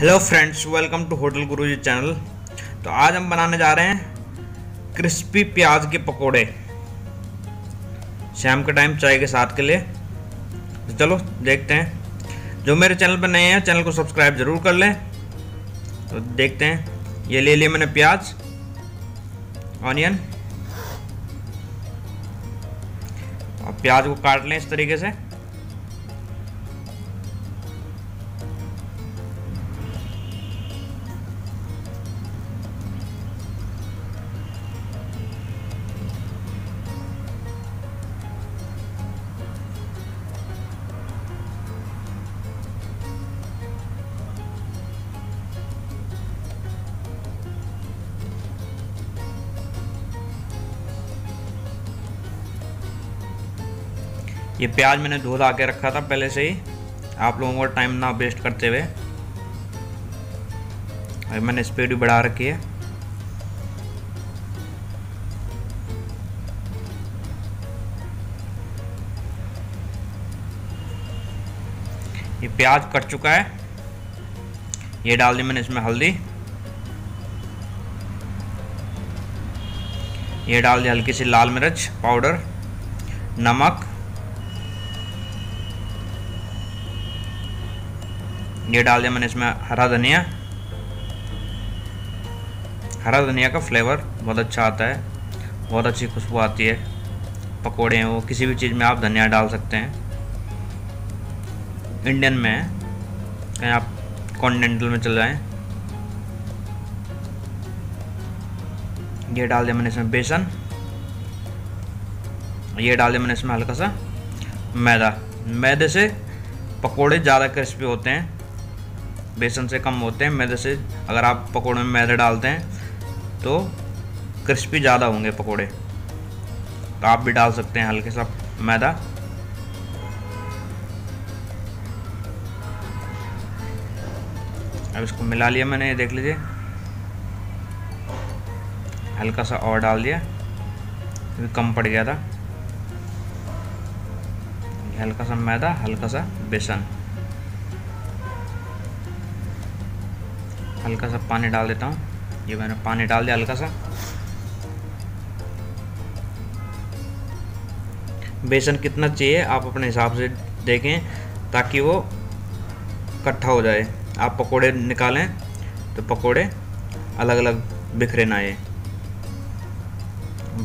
Hello friends, welcome to hotel Guruji channel. तो आज हम बनाने जा रहे हैं क्रिस्पी प्याज के पकोड़े शाम के टाइम चाय के साथ के लिए। तो चलो देखते हैं। जो मेरे चैनल पर नए हैं चैनल को सब्सक्राइब ज़रूर कर लें। तो देखते हैं, ये ले लिया मैंने प्याज, ऑनियन, और प्याज को काट लें इस तरीके से। ये प्याज मैंने धो धा के रखा था पहले से ही, आप लोगों को टाइम ना वेस्ट करते हुए, और मैंने स्पीड भी बढ़ा रखी है। ये प्याज कट चुका है, ये डाल दी मैंने इसमें हल्दी, ये डाल दी हल्की सी लाल मिर्च पाउडर, नमक, ये डाल दिया मैंने इसमें हरा धनिया। हरा धनिया का फ्लेवर बहुत अच्छा आता है, बहुत अच्छी खुशबू आती है, पकोड़े हैं वो, किसी भी चीज़ में आप धनिया डाल सकते हैं। इंडियन में है, कहीं आप कॉन्टिनेंटल में चल जाएं। ये डाल दिया मैंने इसमें बेसन, ये डाल दिया मैंने इसमें हल्का सा मैदा। मैदे से पकोड़े ज़्यादा क्रिस्पी होते हैं, बेसन से कम होते हैं। मैदे से अगर आप पकोड़े में मैदा डालते हैं तो क्रिस्पी ज़्यादा होंगे पकोड़े। तो आप भी डाल सकते हैं हल्के सा मैदा। अब इसको मिला लिया मैंने, ये देख लीजिए, हल्का सा और डाल दिया, अभी कम पड़ गया था। हल्का सा मैदा, हल्का सा बेसन, हल्का सा पानी डाल देता हूँ। ये मैंने पानी डाल दिया हल्का सा। बेसन कितना चाहिए आप अपने हिसाब से देखें, ताकि वो इकट्ठा हो जाए। आप पकोड़े निकालें तो पकोड़े अलग अलग बिखरे ना, ये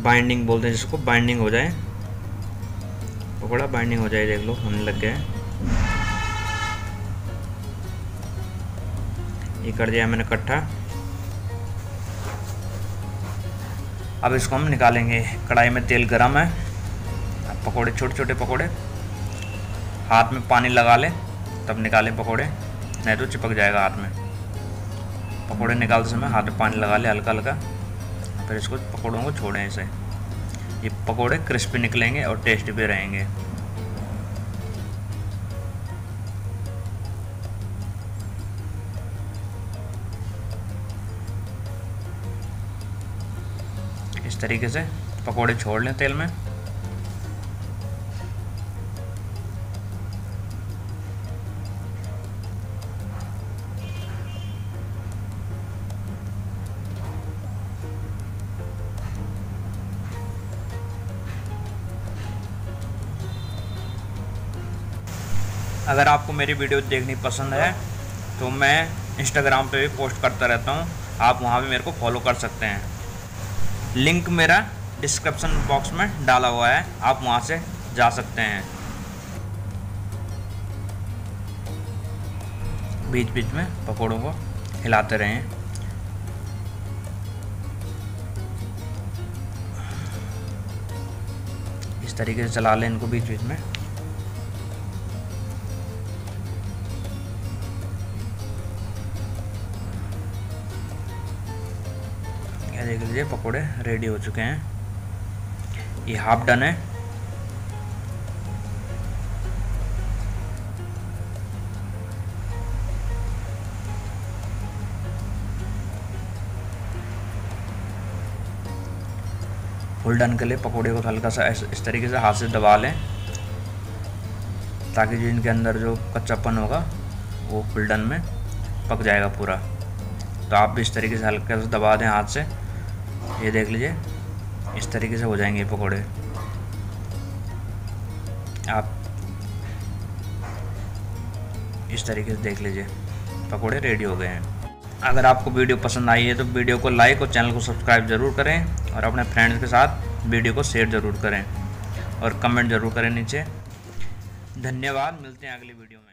बाइंडिंग बोलते हैं जिसको, बाइंडिंग हो जाए, पकोड़ा बाइंडिंग हो जाए। देख लो होने लग गया है, ये कर दिया मैंने इकट्ठा। अब इसको हम निकालेंगे। कढ़ाई में तेल गरम है, अब पकोड़े, छोटे छोटे पकोड़े, हाथ में पानी लगा लें तब निकालें पकोड़े, नहीं तो चिपक जाएगा हाथ में। पकोड़े निकालते समय हाथ में पानी लगा लें हल्का हल्का, फिर इसको पकोड़ों को छोड़ें इसे। ये पकोड़े क्रिस्पी निकलेंगे और टेस्टी भी रहेंगे। इस तरीके से पकोड़े छोड़ लें तेल में। अगर आपको मेरी वीडियो देखनी पसंद है तो मैं इंस्टाग्राम पे भी पोस्ट करता रहता हूँ, आप वहाँ भी मेरे को फॉलो कर सकते हैं। लिंक मेरा डिस्क्रिप्शन बॉक्स में डाला हुआ है, आप वहाँ से जा सकते हैं। बीच बीच में पकोड़ों को हिलाते रहें। इस तरीके से चला लें इनको बीच बीच में। देख लीजिए पकोड़े रेडी हो चुके हैं, ये हाफ डन है। फुल डन के लिए पकोड़े को हल्का सा इस तरीके से हाथ से दबा लें, ताकि जो इनके अंदर जो कच्चापन होगा वो फुल डन में पक जाएगा पूरा। तो आप भी इस तरीके से हल्का से दबा दें हाथ से, ये देख लीजिए इस तरीके से हो जाएंगे पकोड़े। आप इस तरीके से देख लीजिए पकोड़े रेडी हो गए हैं। अगर आपको वीडियो पसंद आई है तो वीडियो को लाइक और चैनल को सब्सक्राइब ज़रूर करें और अपने फ्रेंड्स के साथ वीडियो को शेयर ज़रूर करें और कमेंट ज़रूर करें नीचे। धन्यवाद, मिलते हैं अगली वीडियो में।